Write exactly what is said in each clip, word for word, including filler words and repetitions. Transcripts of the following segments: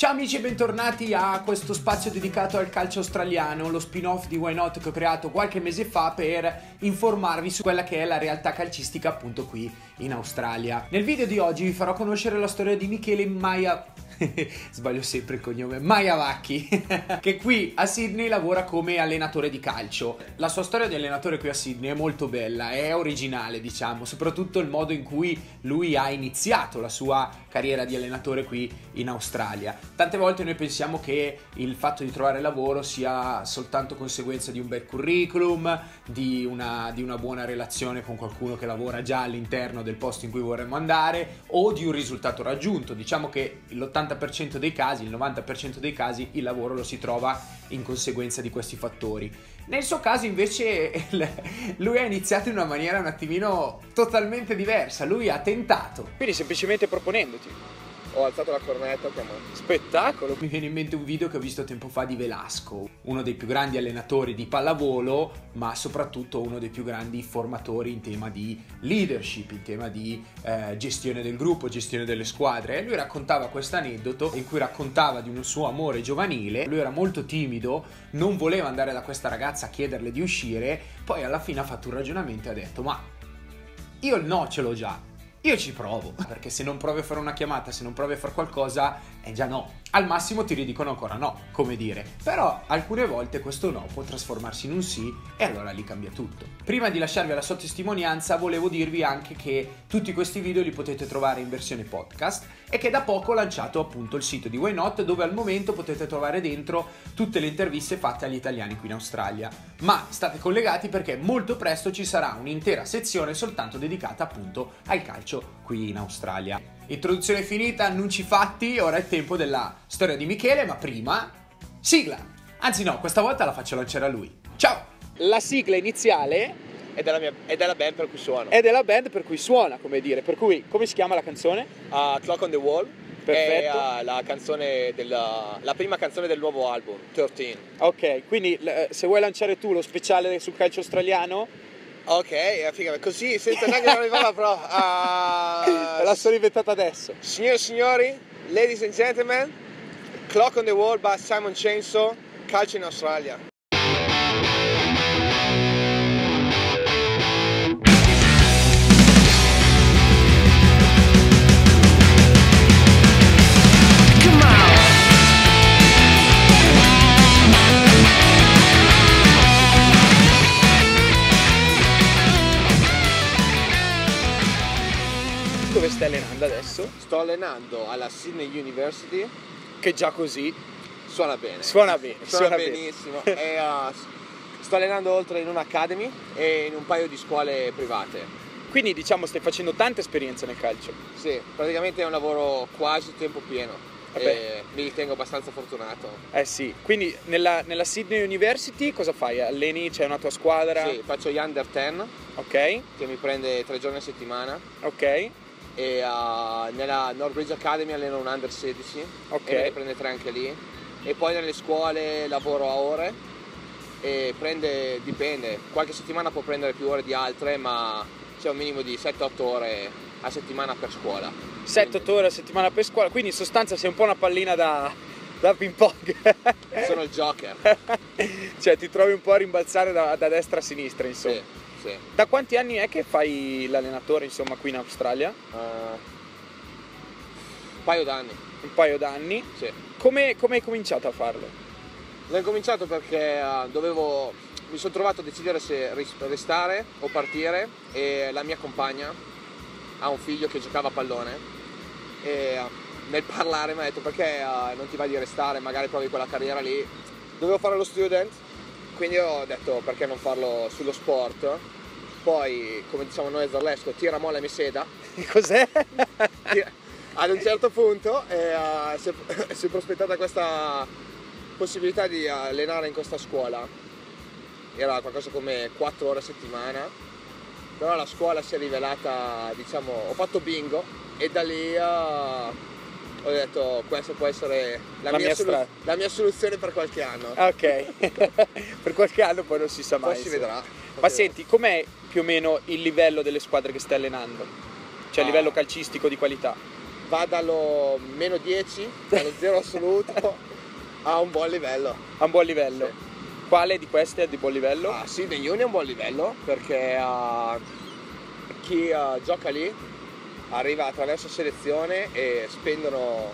Ciao amici e bentornati a questo spazio dedicato al calcio australiano, lo spin-off di Why Not che ho creato qualche mese fa per informarvi su quella che è la realtà calcistica appunto qui in Australia. Nel video di oggi vi farò conoscere la storia di Michele Majavacchi, sbaglio sempre il cognome, Majavacchi, che qui a Sydney lavora come allenatore di calcio. La sua storia di allenatore qui a Sydney è molto bella, è originale diciamo, soprattutto il modo in cui lui ha iniziato la sua carriera di allenatore qui in Australia. Tante volte noi pensiamo che il fatto di trovare lavoro sia soltanto conseguenza di un bel curriculum, di una, di una buona relazione con qualcuno che lavora già all'interno del posto in cui vorremmo andare o di un risultato raggiunto. Diciamo che l'ottanta per cento dei casi, il novanta per cento dei casi, il lavoro lo si trova in conseguenza di questi fattori. Nel suo caso invece lui ha iniziato in una maniera un attimino totalmente diversa, lui ha tentato. Quindi semplicemente proponendoti. Ho alzato la cornetta, che è un spettacolo. Mi viene in mente un video che ho visto tempo fa di Velasco, uno dei più grandi allenatori di pallavolo, ma soprattutto uno dei più grandi formatori in tema di leadership, in tema di eh, gestione del gruppo, gestione delle squadre. E lui raccontava questo aneddoto in cui raccontava di un suo amore giovanile. Lui era molto timido, non voleva andare da questa ragazza a chiederle di uscire, poi alla fine ha fatto un ragionamento e ha detto: ma io il no ce l'ho già. Io ci provo, perché se non provi a fare una chiamata, se non provi a fare qualcosa, è già no. Al massimo ti ridicono ancora no, come dire. Però alcune volte questo no può trasformarsi in un sì e allora lì cambia tutto. Prima di lasciarvi alla sua testimonianza, volevo dirvi anche che tutti questi video li potete trovare in versione podcast e che da poco ho lanciato appunto il sito di Why Not, dove al momento potete trovare dentro tutte le interviste fatte agli italiani qui in Australia. Ma state collegati perché molto presto ci sarà un'intera sezione soltanto dedicata appunto al calcio qui in Australia. Introduzione finita, annunci fatti, ora è il tempo della storia di Michele, ma prima sigla! Anzi no, questa volta la faccio lanciare a lui. Ciao! La sigla iniziale è della, mia, è della band per cui suono. È della band per cui suona, come dire, per cui, come si chiama la canzone? Uh, Clock on the Wall. Perfetto. È uh, la canzone della, la prima canzone del nuovo album, tredici. Ok, quindi se vuoi lanciare tu lo speciale sul calcio australiano. Ok, figa, così senza neanche arrivare, però uh, la sono inventata adesso. Signore e signori, ladies and gentlemen, Clock on the Wall by Simon Cenzo, calcio in Australia. Dove stai allenando adesso? Sto allenando alla Sydney University, che già così suona bene. Suona bene, suona, suona benissimo. Bene. E, uh, sto allenando oltre in un'academy e in un paio di scuole private. Quindi diciamo stai facendo tante esperienze nel calcio? Sì, praticamente è un lavoro quasi tempo pieno. Vabbè. E mi ritengo abbastanza fortunato. Eh sì, quindi nella, nella Sydney University cosa fai? Alleni, c'è una tua squadra? Sì, faccio gli under dieci, okay, che mi prende tre giorni a settimana. Ok. E uh, nella Norbridge Academy alleno un under sedici, okay, e ne prende tre anche lì. E poi nelle scuole lavoro a ore e prende, dipende, qualche settimana può prendere più ore di altre, ma c'è un minimo di sette otto ore a settimana per scuola. sette otto ore a settimana per scuola, quindi in sostanza sei un po' una pallina da, da ping pong. Sono il joker. Cioè ti trovi un po' a rimbalzare da, da destra a sinistra insomma. Sì. Sì. Da quanti anni è che fai l'allenatore insomma qui in Australia? Uh, un paio d'anni. Un paio d'anni? Sì. Come, come hai cominciato a farlo? L'ho cominciato perché uh, dovevo, mi sono trovato a decidere se restare o partire e la mia compagna ha un figlio che giocava a pallone e uh, nel parlare mi ha detto: perché uh, non ti vai di restare, magari provi quella carriera lì. Dovevo fare lo student. Quindi ho detto: perché non farlo sullo sport? Poi, come diciamo noi a Zorlesco, tira molla e mi seda. Cos'è? Ad un certo punto eh, si, è, si è prospettata questa possibilità di allenare in questa scuola. Era qualcosa come quattro ore a settimana, però la scuola si è rivelata, diciamo, ho fatto bingo e da lì eh, ho detto: questa può essere la, la, mia mia la mia soluzione per qualche anno. Ok. Per qualche anno poi non si sa mai. Poi si vedrà. Ma senti, com'è più o meno il livello delle squadre che stai allenando? Cioè a ah. livello calcistico di qualità? va dallo meno dieci, dallo zero assoluto, a un buon livello. A un buon livello. Sì. Quale di queste è di buon livello? Ah, sì, Sydney Uni è un buon livello, perché uh, chi uh, gioca lì arriva attraverso selezione e spendono,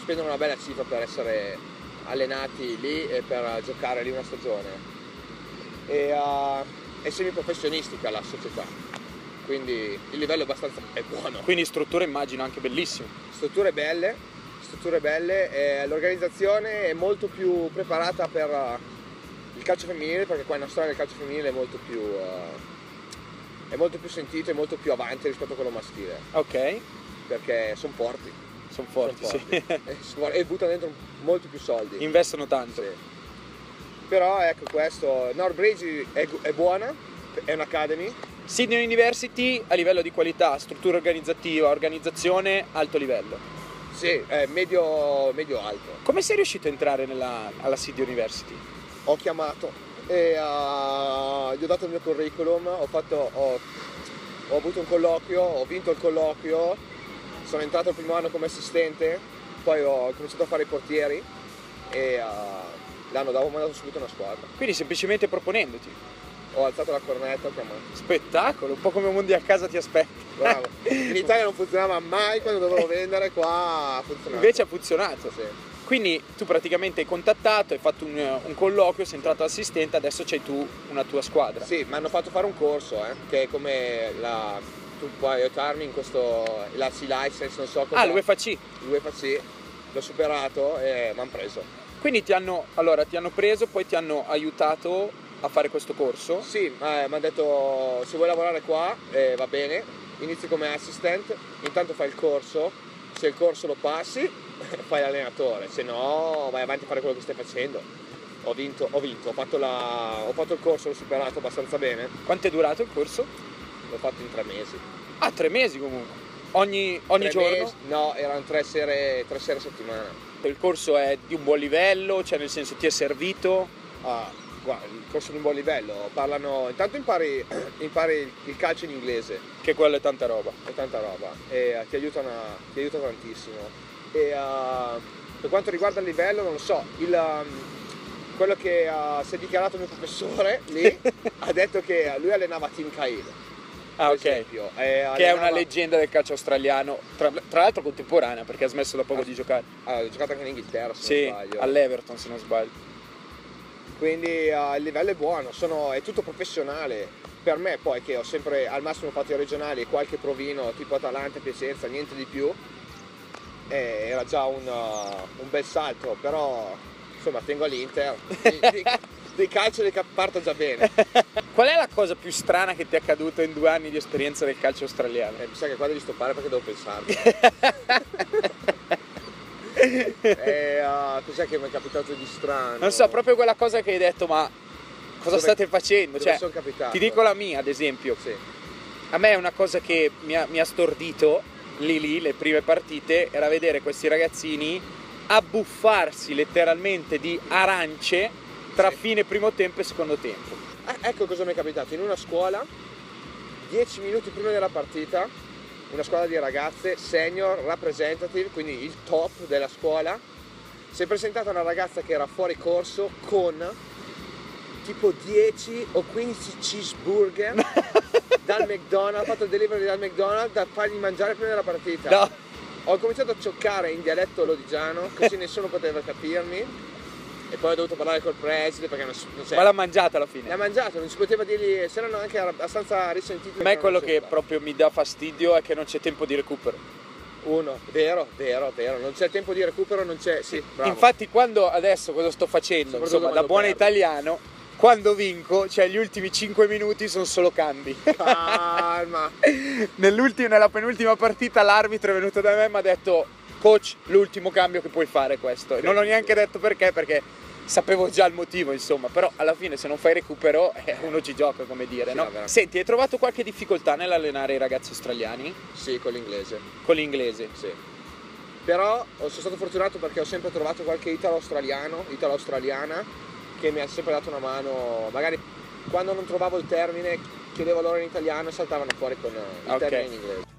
spendono una bella cifra per essere allenati lì e per giocare lì una stagione. E, uh, è semiprofessionistica la società, quindi il livello è abbastanza è buono. Quindi strutture immagino anche bellissime. Strutture belle, strutture belle, e l'organizzazione è molto più preparata per uh, il calcio femminile, perché qua in Australia il calcio femminile è molto più uh, è molto più sentito e molto più avanti rispetto a quello maschile. Ok. Perché sono forti. Sono forti, son forti. Sì. E, e buttano dentro molti più soldi. Investono tanto. Sì. Però ecco questo, Norbridge è, è buona, è un'academy. Sydney University a livello di qualità, struttura organizzativa, organizzazione, alto livello. Sì, è medio, medio alto. Come sei riuscito a entrare nella, alla Sydney University? Ho chiamato e uh, gli ho dato il mio curriculum, ho, fatto, ho, ho avuto un colloquio, ho vinto il colloquio, sono entrato il primo anno come assistente, poi ho cominciato a fare i portieri e... Uh, l'hanno mandato subito una squadra. Quindi semplicemente proponendoti? Ho alzato la cornetta, ho chiamato. Spettacolo, un po' come mondi a casa ti aspetti. Bravo. In Italia non funzionava mai quando dovevo vendere, qua ha funzionato. Invece ha funzionato. Sì. Quindi tu praticamente hai contattato, hai fatto un, un colloquio, sei entrato assistente, adesso c'hai tu una tua squadra. Sì, mi hanno fatto fare un corso, eh, che è come la... tu puoi aiutarmi in questo... la C-License, non so cosa. Ah, l'U F C? L'U F C, l'ho superato e mi hanno preso. Quindi ti hanno, allora, ti hanno preso, poi ti hanno aiutato a fare questo corso? Sì, eh, mi hanno detto se vuoi lavorare qua eh, va bene, inizi come assistant, intanto fai il corso, se il corso lo passi fai l'allenatore, se no vai avanti a fare quello che stai facendo. Ho vinto, ho vinto, ho fatto, la, ho fatto il corso, l'ho superato abbastanza bene. Quanto è durato il corso? L'ho fatto in tre mesi. Ah, tre mesi comunque? Ogni, ogni giorno? Mesi, no, erano tre sere, tre sere a settimana. Il corso è di un buon livello, cioè nel senso ti è servito? Ah, guarda, il corso è di un buon livello, parlano, intanto impari, impari il calcio in inglese. Che quello è tanta roba. È tanta roba e uh, ti aiuta ti aiuta tantissimo. E, uh, per quanto riguarda il livello, non lo so, il, um, quello che uh, si è dichiarato il mio professore lì ha detto che lui allenava Tim Kail. Ah, ok. Esempio, eh, allenava... Che è una leggenda del calcio australiano, tra, tra l'altro contemporanea, perché ha smesso da poco ah, di giocare. Ha ah, giocato anche in Inghilterra, se sì, non sbaglio. All'Everton, se non sbaglio. Quindi uh, il livello è buono, sono, è tutto professionale. Per me poi, che ho sempre al massimo fatto i regionali e qualche provino, tipo Atalanta, Piacenza, niente di più, eh, era già un, uh, un bel salto, però insomma tengo all'Inter. Dei calcio che parto già bene. Qual è la cosa più strana che ti è accaduta in due anni di esperienza del calcio australiano? Eh, mi sa che qua devi stoppare perché devo pensarlo. eh, uh, cos'è che mi è capitato di strano? Non so, proprio quella cosa che hai detto, ma cosa dove, state facendo? Cioè, sono capitato? Ti dico la mia, ad esempio. Sì. A me è una cosa che mi ha, mi ha stordito lì lì, le prime partite, era vedere questi ragazzini abbuffarsi letteralmente di arance tra fine primo tempo e secondo tempo. Eh, ecco cosa mi è capitato. In una scuola, dieci minuti prima della partita, una squadra di ragazze, senior, representative, quindi il top della scuola, si è presentata una ragazza che era fuori corso con tipo dieci o quindici cheeseburger dal McDonald's, ha fatto il delivery dal McDonald's da fargli mangiare prima della partita. No. Ho cominciato a cioccare in dialetto lodigiano, così nessuno poteva capirmi. E poi ho dovuto parlare col preside perché non, non c'era. Ma l'ha mangiata alla fine? L'ha mangiata, non si poteva dirgli, se erano anche abbastanza risentiti. A me quello che proprio mi dà fastidio è che non c'è tempo di recupero. Uno, vero, vero, vero, non c'è tempo di recupero, non c'è, sì, bravo. Infatti quando adesso cosa sto facendo, insomma, da buon italiano, quando vinco, cioè gli ultimi cinque minuti sono solo cambi. Calma. Nella penultima partita l'arbitro è venuto da me e mi ha detto: coach, l'ultimo cambio che puoi fare è questo. E non ho neanche detto perché, perché sapevo già il motivo, insomma. Però alla fine se non fai recupero eh, uno ci gioca, come dire, sì, no? Senti, hai trovato qualche difficoltà nell'allenare i ragazzi australiani? Sì, con l'inglese. Con l'inglese? Sì. Però sono stato fortunato perché ho sempre trovato qualche italo-australiano, italo-australiana, che mi ha sempre dato una mano. Magari quando non trovavo il termine chiedevo loro in italiano e saltavano fuori con il okay. termine in inglese.